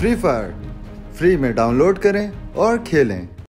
Free fire free में download करें और खेलें।